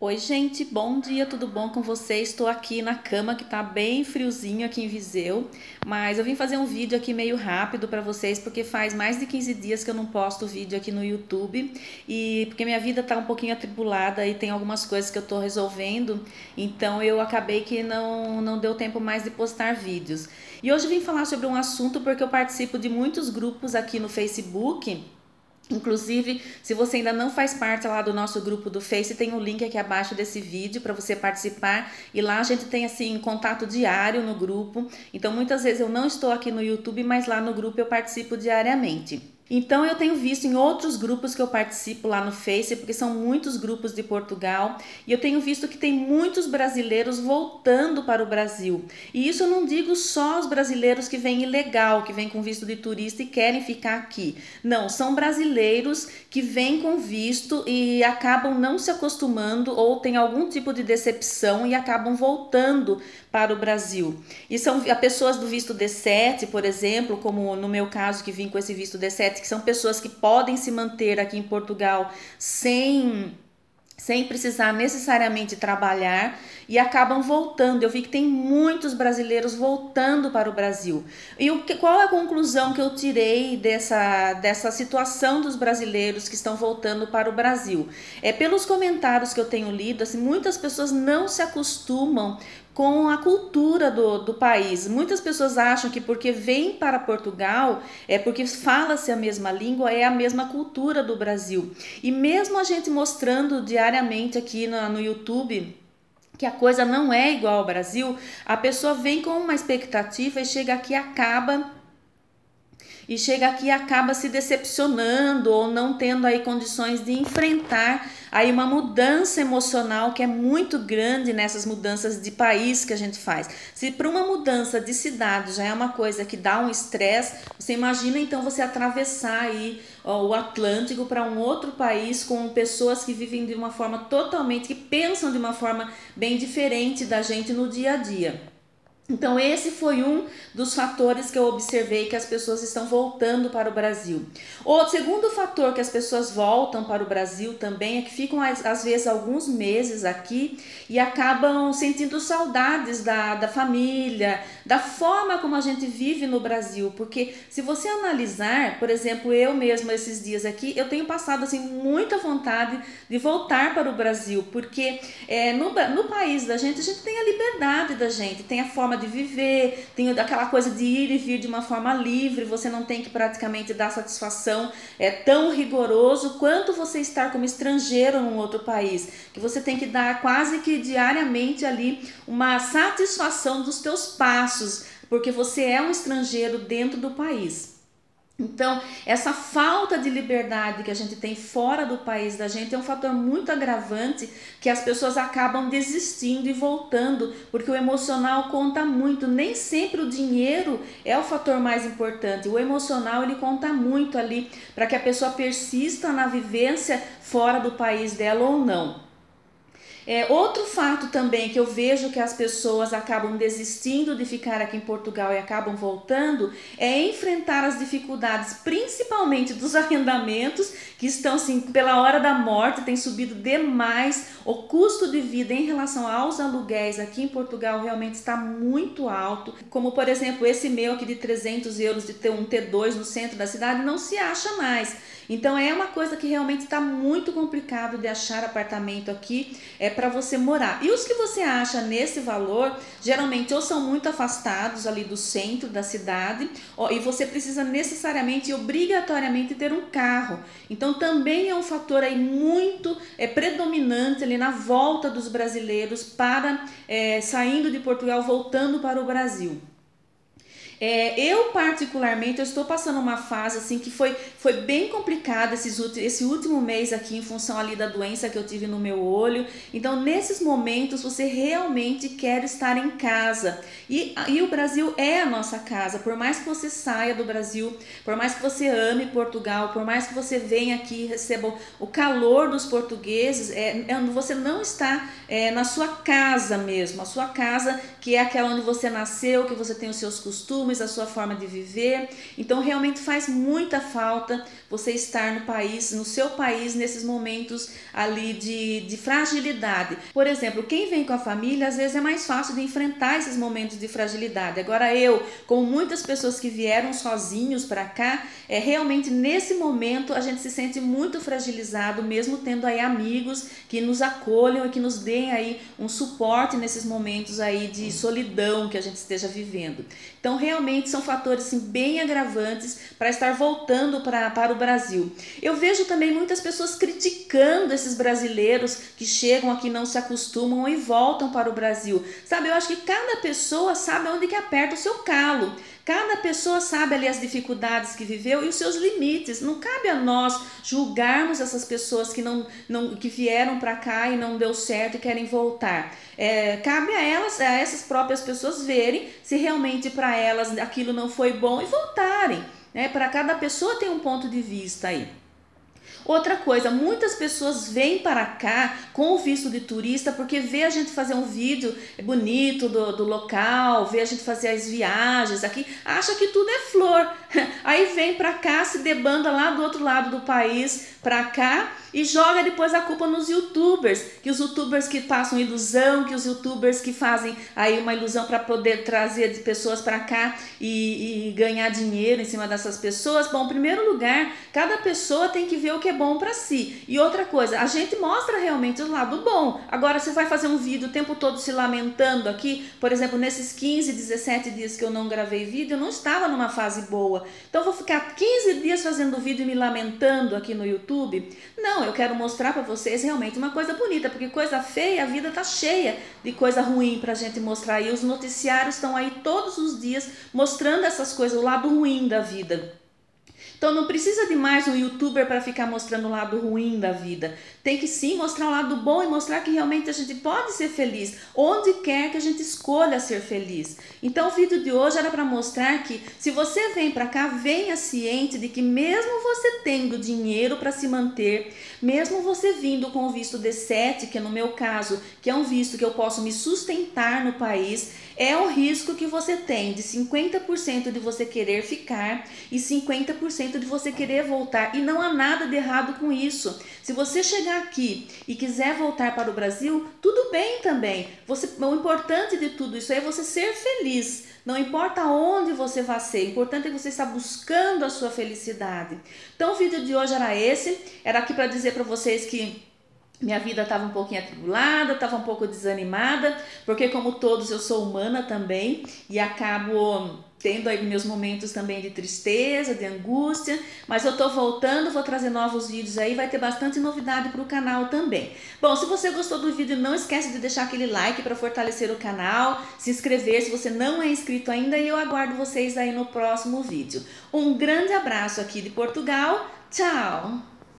Oi gente, bom dia, tudo bom com vocês? Estou aqui na cama que tá bem friozinho aqui em Viseu, mas eu vim fazer um vídeo aqui meio rápido para vocês porque faz mais de 15 dias que eu não posto vídeo aqui no YouTube e porque minha vida tá um pouquinho atribulada e tem algumas coisas que eu tô resolvendo, então eu acabei que não deu tempo mais de postar vídeos. E hoje eu vim falar sobre um assunto porque eu participo de muitos grupos aqui no Facebook. Inclusive, se você ainda não faz parte lá do nosso grupo do Face, tem um link aqui abaixo desse vídeo para você participar. E lá a gente tem, assim, contato diário no grupo. Então, muitas vezes eu não estou aqui no YouTube, mas lá no grupo eu participo diariamente. Então, eu tenho visto em outros grupos que eu participo lá no Face, porque são muitos grupos de Portugal, e eu tenho visto que tem muitos brasileiros voltando para o Brasil. E isso eu não digo só os brasileiros que vêm ilegal, que vêm com visto de turista e querem ficar aqui. Não, são brasileiros que vêm com visto e acabam não se acostumando ou tem algum tipo de decepção e acabam voltando para o Brasil. E são pessoas do visto D7, por exemplo, como no meu caso que vim com esse visto D7, que são pessoas que podem se manter aqui em Portugal sem precisar necessariamente trabalhar e acabam voltando. Eu vi que tem muitos brasileiros voltando para o Brasil. E qual é a conclusão que eu tirei dessa situação dos brasileiros que estão voltando para o Brasil? É pelos comentários que eu tenho lido, assim, muitas pessoas não se acostumam com a cultura do país. Muitas pessoas acham que porque vem para Portugal, é porque fala-se a mesma língua, é a mesma cultura do Brasil. E mesmo a gente mostrando diariamente aqui no YouTube que a coisa não é igual ao Brasil, a pessoa vem com uma expectativa e chega aqui e acaba se decepcionando ou não tendo aí condições de enfrentar aí uma mudança emocional que é muito grande nessas mudanças de país que a gente faz. Se para uma mudança de cidade já é uma coisa que dá um estresse, você imagina então você atravessar aí o Atlântico para um outro país com pessoas que vivem de uma forma totalmente, que pensam de uma forma bem diferente da gente no dia a dia. Então esse foi um dos fatores que eu observei que as pessoas estão voltando para o Brasil. O segundo fator que as pessoas voltam para o Brasil também é que ficam às vezes alguns meses aqui e acabam sentindo saudades da família, da forma como a gente vive no Brasil. Porque se você analisar, por exemplo, eu mesma esses dias aqui, eu tenho passado assim muita vontade de voltar para o Brasil. Porque no país da gente, a gente tem a liberdade da gente, tem a forma de viver, tem aquela coisa de ir e vir de uma forma livre, você não tem que praticamente dar satisfação tão rigoroso quanto você estar como estrangeiro num outro país, que você tem que dar quase que diariamente ali uma satisfação dos teus passos, porque você é um estrangeiro dentro do país. Então, essa falta de liberdade que a gente tem fora do país da gente é um fator muito agravante que as pessoas acabam desistindo e voltando, porque o emocional conta muito. Nem sempre o dinheiro é o fator mais importante. O emocional, ele conta muito ali para que a pessoa persista na vivência fora do país dela ou não. Outro fato também que eu vejo que as pessoas acabam desistindo de ficar aqui em Portugal e acabam voltando é enfrentar as dificuldades, principalmente dos arrendamentos, que estão assim, pela hora da morte, tem subido demais. O custo de vida em relação aos aluguéis aqui em Portugal realmente está muito alto. Como, por exemplo, esse meu aqui de 300 euros de ter um T2 no centro da cidade não se acha mais. Então é uma coisa que realmente está muito complicado de achar apartamento aqui para você morar. E os que você acha nesse valor, geralmente ou são muito afastados ali do centro da cidade, e você precisa necessariamente e obrigatoriamente ter um carro. Então também é um fator aí muito predominante ali na volta dos brasileiros para saindo de Portugal, voltando para o Brasil. Eu particularmente, eu estou passando uma fase assim que foi bem complicada esse último mês aqui em função ali da doença que eu tive no meu olho. Então nesses momentos você realmente quer estar em casa e o Brasil é a nossa casa. Por mais que você saia do Brasil, por mais que você ame Portugal, por mais que você venha aqui e receba o calor dos portugueses, você não está na sua casa mesmo, a sua casa que é aquela onde você nasceu, que você tem os seus costumes, costumes, a sua forma de viver. Então realmente faz muita falta você estar no país, no seu país, nesses momentos ali de fragilidade. Por exemplo, quem vem com a família às vezes é mais fácil de enfrentar esses momentos de fragilidade. Agora eu, como muitas pessoas que vieram sozinhos para cá, realmente nesse momento a gente se sente muito fragilizado, mesmo tendo aí amigos que nos acolham e que nos deem aí um suporte nesses momentos aí de solidão que a gente esteja vivendo. Então realmente são fatores assim, bem agravantes para estar voltando para o Brasil. Eu vejo também muitas pessoas criticando esses brasileiros que chegam aqui, não se acostumam e voltam para o Brasil. Sabe, eu acho que cada pessoa sabe onde que aperta o seu calo. Cada pessoa sabe ali as dificuldades que viveu e os seus limites. Não cabe a nós julgarmos essas pessoas que, que vieram para cá e não deu certo e querem voltar. Cabe a elas, a essas próprias pessoas verem se realmente para elas aquilo não foi bom e voltarem, né? Para cada pessoa tem um ponto de vista aí. Outra coisa, muitas pessoas vêm para cá com o visto de turista porque vê a gente fazer um vídeo bonito do local, vê a gente fazer as viagens aqui, acha que tudo é flor. Aí vem para cá, se debanda lá do outro lado do país para cá e joga depois a culpa nos youtubers, que os youtubers que passam ilusão, que os youtubers que fazem aí uma ilusão para poder trazer pessoas para cá e ganhar dinheiro em cima dessas pessoas. Bom, em primeiro lugar, cada pessoa tem que ver o que é bom para si. E outra coisa, a gente mostra realmente o lado bom. Agora, você vai fazer um vídeo o tempo todo se lamentando aqui, por exemplo, nesses 15, 17 dias que eu não gravei vídeo, eu não estava numa fase boa. Então, eu vou ficar 15 dias fazendo vídeo e me lamentando aqui no YouTube? Não, eu quero mostrar para vocês realmente uma coisa bonita, porque coisa feia, a vida tá cheia de coisa ruim pra gente mostrar. E os noticiários estão aí todos os dias mostrando essas coisas, o lado ruim da vida. Então não precisa de mais um youtuber para ficar mostrando o lado ruim da vida. Tem que sim mostrar o lado bom e mostrar que realmente a gente pode ser feliz, onde quer que a gente escolha ser feliz. Então o vídeo de hoje era para mostrar que se você vem para cá, venha ciente de que mesmo você tendo dinheiro para se manter, mesmo você vindo com o visto D7, que é no meu caso, que é um visto que eu posso me sustentar no país, é o risco que você tem de 50% de você querer ficar e 50% de você querer voltar, e não há nada de errado com isso. Se você chegar aqui e quiser voltar para o Brasil, tudo bem também. O importante de tudo isso é você ser feliz. Não importa onde você vai ser, o importante é que você está buscando a sua felicidade. Então o vídeo de hoje era esse, era aqui para dizer para vocês que minha vida estava um pouquinho atribulada, estava um pouco desanimada, porque como todos eu sou humana também e acabo tendo aí meus momentos também de tristeza, de angústia, mas eu tô voltando, vou trazer novos vídeos aí, vai ter bastante novidade pro canal também. Bom, se você gostou do vídeo, não esquece de deixar aquele like para fortalecer o canal, se inscrever se você não é inscrito ainda, e eu aguardo vocês aí no próximo vídeo. Um grande abraço aqui de Portugal, tchau!